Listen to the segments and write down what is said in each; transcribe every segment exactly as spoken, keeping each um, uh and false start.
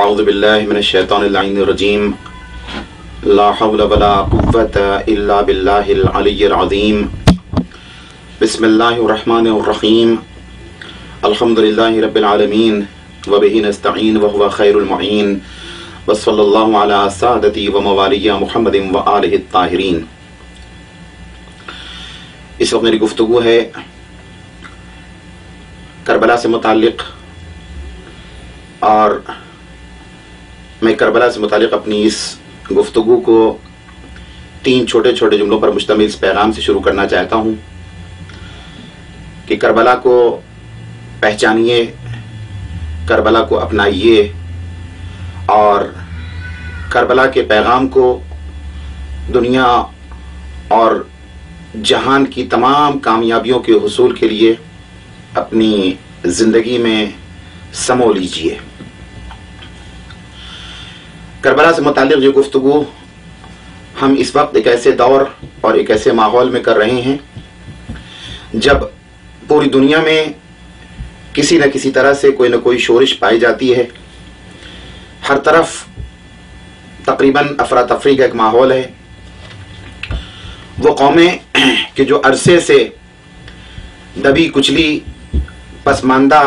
औज़ु बिल्लाहि मिनश शैतानिर रजीम ला हौला वला कुव्वता इल्ला बिल्लाहिल अलिय्यिल अज़ीम। बिस्मिल्लाहिर रहमानिर रहीम। अल्हम्दुलिल्लाहि रब्बिल आलमीन व बिही नस्तईन व हुवा खैरुल मुईन व सल्लल्लाहु अला सादती व मवालिया मुहम्मदिन व आलिहि ताहिरीन। इस वक्त मेरी गुफ्तगू है करबला से मुतालिक, और मैं करबला से मुतालिक अपनी इस गुफ्तगू को तीन छोटे छोटे जुमलों पर मुश्तमिल इस पैगाम से शुरू करना चाहता हूँ कि करबला को पहचानिए, करबला को अपनाइए और करबला के पैगाम को दुनिया और जहान की तमाम कामयाबियों के हुसूल के लिए अपनी ज़िंदगी में समो लीजिए। करबला से मुतालिक जो गुफ्तगू हम इस वक्त एक ऐसे दौर और एक ऐसे माहौल में कर रहे हैं जब पूरी दुनिया में किसी न किसी तरह से कोई न कोई शोरिश पाई जाती है। हर तरफ तकरीबन अफरा तफरी का एक माहौल है। वो कौमें कि जो अरसे से दबी कुचली, पसमानदा,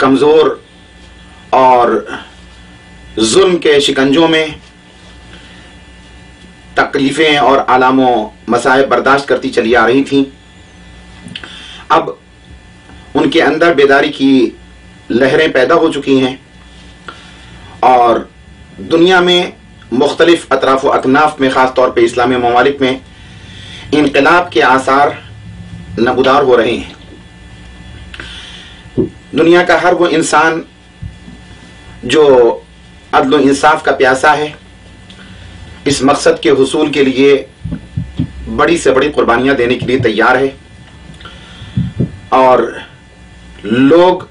कमज़ोर और जुल्म के शिकंजों में तकलीफ़ें और आलामों मसाइब बर्दाश्त करती चली आ रही थीं, अब उनके अंदर बेदारी की लहरें पैदा हो चुकी हैं और दुनिया में मुख्तलिफ अतराफ़ व अकनाफ में, ख़ास तौर पर इस्लामी ममालिक में, इनकलाब के आसार नमूदार हो रहे हैं। दुनिया का हर वो इंसान जो अदल और इंसाफ का प्यासा है, इस मकसद के हुसूल के लिए बड़ी से बड़ी कुर्बानियाँ देने के लिए तैयार है, और लोग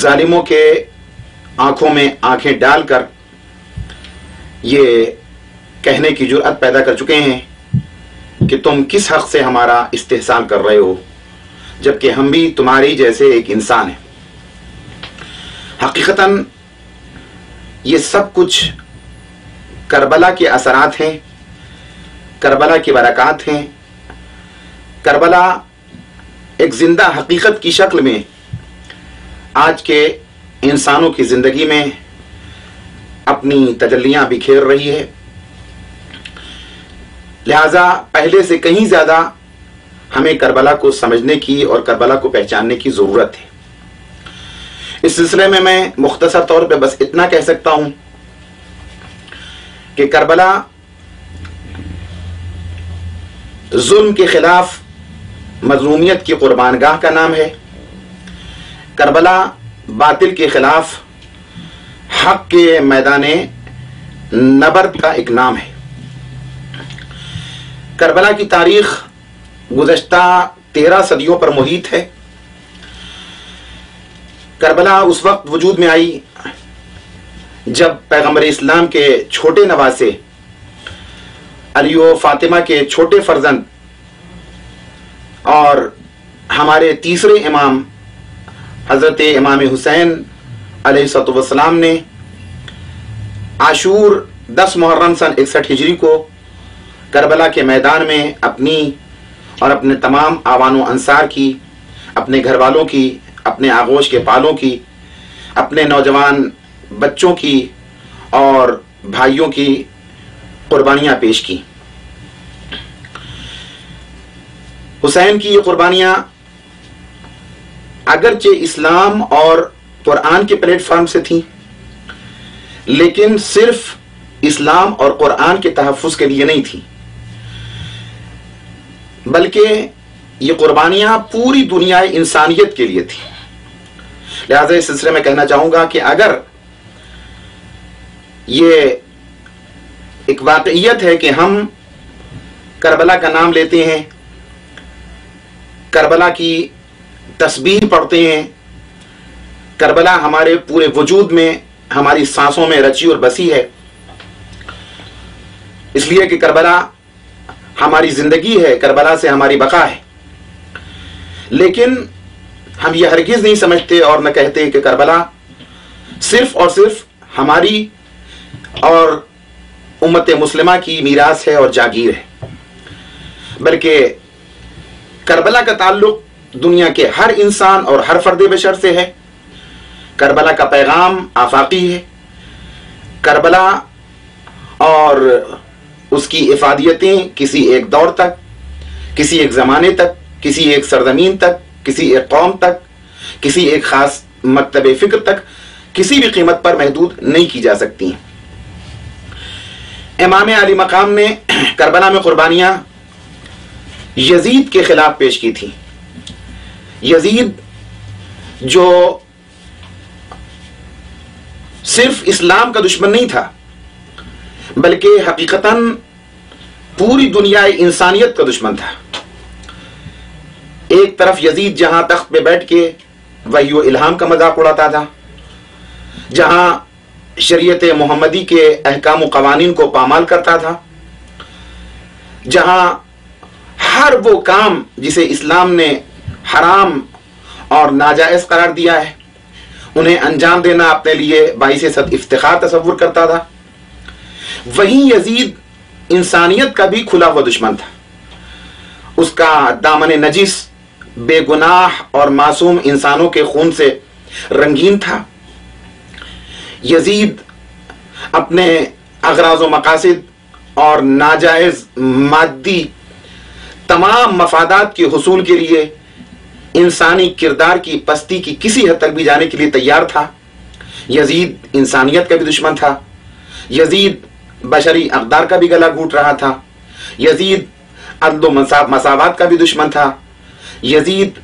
जालिमों के आँखों में आँखें डालकर ये कहने की जुर्अत पैदा कर चुके हैं कि तुम किस हक़ से हमारा इस्तेहसान कर रहे हो, जबकि हम भी तुम्हारी जैसे एक इंसान हैं। हकीकतन ये सब कुछ करबला के असरात हैं, करबला की बरक़ात हैं। करबला एक ज़िंदा हकीकत की शक्ल में आज के इंसानों की ज़िंदगी में अपनी तजल्लियाँ बिखेर रही है। लिहाजा पहले से कहीं ज़्यादा हमें करबला को समझने की और करबला को पहचानने की ज़रूरत है। इस सिलसिले में मैं मुख्तसर तौर पे बस इतना कह सकता हूँ कि करबला जुल्म के ख़िलाफ़ मज़लूमियत की क़ुरबानगाह का नाम है। करबला बातिल के ख़िलाफ़ हक़ के मैदाने नबर्द का एक नाम है। करबला की तारीख़ गुज़श्ता तेरह सदियों पर मुहित है। करबला उस वक्त वजूद में आई जब पैगंबर इस्लाम के छोटे नवासे अली व फातिमा के छोटे फर्जंद और हमारे तीसरे इमाम हज़रत इमाम हुसैन अलैहिस्सलाम ने आशूर दस मुहर्रम सन इकसठ हिजरी को करबला के मैदान में अपनी और अपने तमाम आवान व अंसार की, अपने घर वालों की, अपने आगोश के पालों की, अपने नौजवान बच्चों की और भाइयों की कुर्बानियाँ पेश की। हुसैन की ये कुर्बानियाँ अगरचे इस्लाम और कुरान के प्लेटफॉर्म से थी, लेकिन सिर्फ इस्लाम और कुरान के तहफ़्फ़ुज़ के लिए नहीं थी, बल्कि ये कुर्बानियाँ पूरी दुनिया इंसानियत के लिए थी। लिहाजा इस सिलसिले में कहना चाहूँगा कि अगर ये एक वाक़ियत है कि हम करबला का नाम लेते हैं, करबला की तस्बीह पढ़ते हैं, करबला हमारे पूरे वजूद में, हमारी सांसों में रची और बसी है, इसलिए कि करबला हमारी ज़िंदगी है, करबला से हमारी बका है। लेकिन हम ये हरगिज़ नहीं समझते और न कहते कि करबला सिर्फ और सिर्फ हमारी और उम्मत मुस्लिमा की मीरास है और जागीर है, बल्कि करबला का ताल्लुक दुनिया के हर इंसान और हर फर्द बशर से है। करबला का पैगाम आफाकी है। करबला और उसकी इफादियतें किसी एक दौर तक, किसी एक ज़माने तक, किसी एक सरजमीन तक, किसी एक कौम तक, किसी एक ख़ास मकतब फ़िक्र तक किसी भी कीमत पर महदूद नहीं की जा सकती हैं। इमाम अली मकाम ने करबला में कुर्बानियाँ यजीद के ख़िलाफ़ पेश की थी। यजीद जो सिर्फ इस्लाम का दुश्मन नहीं था, बल्कि हकीकतन पूरी दुनिया इंसानियत का दुश्मन था। एक तरफ यजीद जहां तख्त पे बैठ के वही इल्हाम का मजाक उड़ाता था, जहां शरीयत मोहम्मदी के अहकाम कवानीन को पामाल करता था, जहां हर वो काम जिसे इस्लाम ने हराम और नाजायज़ करार दिया है उन्हें अंजाम देना अपने लिए बाइस-ए-सद इफ्तिखार तस्वुर करता था, वहीं यजीद इंसानियत का भी खुला हुआ दुश्मन था। उसका दामन नजीस बेगुनाह और मासूम इंसानों के खून से रंगीन था। यजीद अपने अगराज मकासिद और नाजायज मादी तमाम मफादात के हुसूल के लिए इंसानी किरदार की पस्ती की किसी हद तक भी जाने के लिए तैयार था। यजीद इंसानियत का भी दुश्मन था। यजीद बशरी अकदार का भी गला घूट रहा था। यजीद अदल व मसावत का भी दुश्मन था। यजीद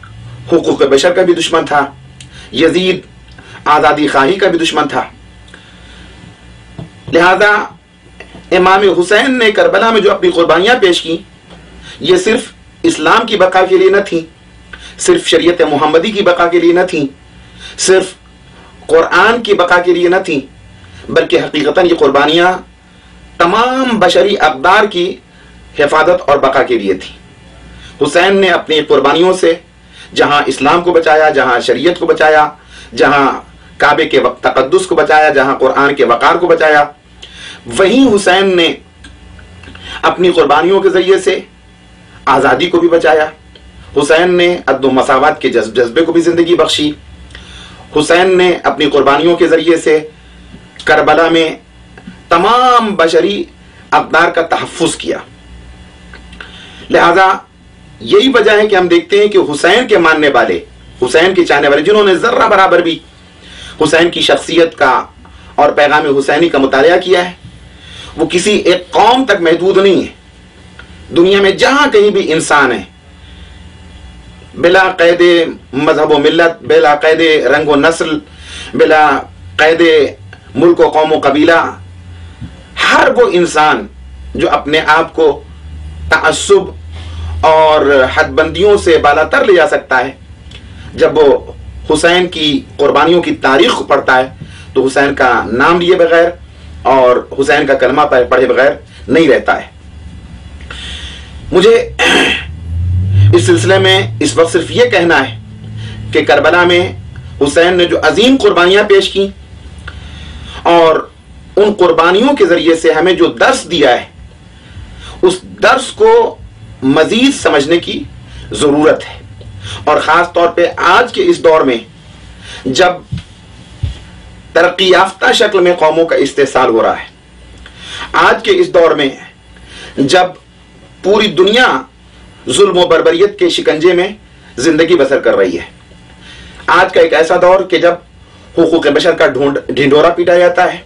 हुकूक बशर का भी दुश्मन था। यजीद आज़ादी खाही का भी दुश्मन था। लिहाजा इमाम हुसैन ने करबला में जो अपनी कुर्बानियाँ पेश की, ये सिर्फ इस्लाम की बका के लिए न थी, सिर्फ शरीयत मोहम्मदी की बका के लिए न थी, सिर्फ कुरान की बका के लिए न थी, बल्कि हकीकतन ये कुर्बानियाँ तमाम बशरी अकदार की हिफाजत और बका के लिए थी। हुसैन ने अपनी कुर्बानियों से जहाँ इस्लाम को बचाया, जहाँ शरीयत को बचाया, जहाँ काबे के तकद्दुस को बचाया, जहाँ कुरान के वक़ार को बचाया, वहीं हुसैन ने अपनी कुर्बानियों के ज़रिए से आज़ादी को भी बचाया। हुसैन ने अदल मसावत के जज्बे को भी ज़िंदगी बख्शी। हुसैन ने अपनी कुर्बानियों के ज़रिए से करबला में तमाम बशरी अकदार का तहफ़्फ़ुज़ किया। लिहाजा यही वजह है कि हम देखते हैं कि हुसैन के मानने वाले, हुसैन के चाहने वाले, जिन्होंने ज़र्रा बराबर भी हुसैन की शख्सियत का और पैगाम हुसैनी का मुतालिया किया है, वो किसी एक कौम तक महदूद नहीं है। दुनिया में जहाँ कहीं भी इंसान है, बिला क़ैद मजहब व मिलत, बिला क़ैद रंग व नस्ल, बिला क़ैद मुल्क व कौम व कबीला, हर वो इंसान जो अपने आप को तअस्सुब और हदबंदियों से बालातर ले जा सकता है, जब वो हुसैन की कुर्बानियों की तारीख पढ़ता है तो हुसैन का नाम लिए बगैर और हुसैन का कलमा पढ़े बगैर नहीं रहता है। मुझे इस सिलसिले में इस वक्त सिर्फ ये कहना है कि करबला में हुसैन ने जो अजीम कुर्बानियाँ पेश की और उन कुर्बानियों के ज़रिए से हमें जो दर्स दिया है, उस दर्स को मज़ीद समझने की ज़रूरत है। और ख़ास तौर पे आज के इस दौर में जब तरक्की याफ्ता शक्ल में कौमों का इस्तेसाल हो रहा है, आज के इस दौर में जब पूरी दुनिया जुल्म व बर्बरियत के शिकंजे में ज़िंदगी बसर कर रही है, आज का एक ऐसा दौर कि जब हुकूक बशर का ढूंढ ढिंढोरा पीटा जाता है,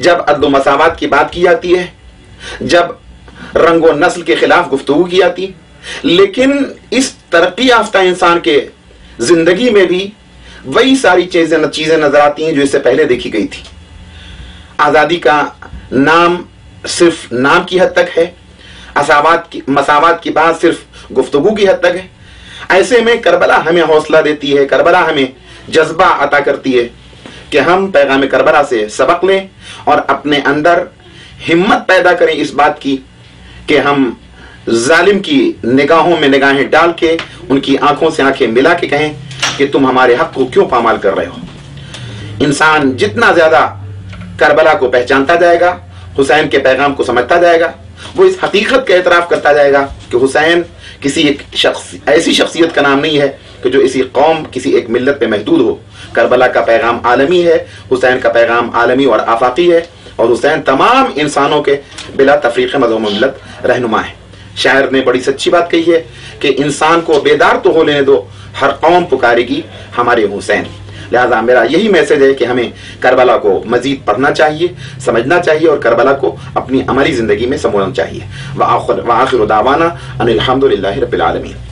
जब अदल मसावत की बात की जाती है, जब रंग व नस्ल के खिलाफ गुफ्तगू की जाती है, लेकिन इस तरक्की याफ्ता इंसान के जिंदगी में भी वही सारी चीजें चीजें नजर आती हैं जो इससे पहले देखी गई थी। आज़ादी का नाम सिर्फ नाम की हद तक है, असावत की मसावत की बात सिर्फ गुफ्तगू की हद तक है। ऐसे में करबला हमें हौसला देती है, करबला हमें जज्बा अता करती है कि हम पैगाम करबला से सबक लें और अपने अंदर हिम्मत पैदा करें इस बात की कि हम जालिम की निगाहों में निगाहें डाल के, उनकी आंखों से आंखें मिला के कहें कि तुम हमारे हक को क्यों पामाल कर रहे हो। इंसान जितना ज्यादा करबला को पहचानता जाएगा, हुसैन के पैगाम को समझता जाएगा, वो इस हकीकत का एतराफ करता जाएगा कि हुसैन किसी एक शख्स ऐसी शख्सियत का नाम नहीं है कि जो इसी कौम किसी एक मिल्लत पे महदूद हो। करबला का पैगाम आलमी है, हुसैन का पैगाम आलमी और आफाकी है, और हुसैन तमाम इंसानों के बिला तफरीक मजहब मिल्लत रहनुमा है। शायर ने बड़ी सच्ची बात कही है कि इंसान को बेदार तो हो लेने दो, हर कौम पुकारेगी हमारे हुसैन। लिहाजा मेरा यही मैसेज है कि हमें करबला को मजीद पढ़ना चाहिए, समझना चाहिए और करबला को अपनी अमली ज़िंदगी में समोना चाहिए। व आखिर दावाना अनिल हम्दुलिल्लाहि रब्बिल आलमीन।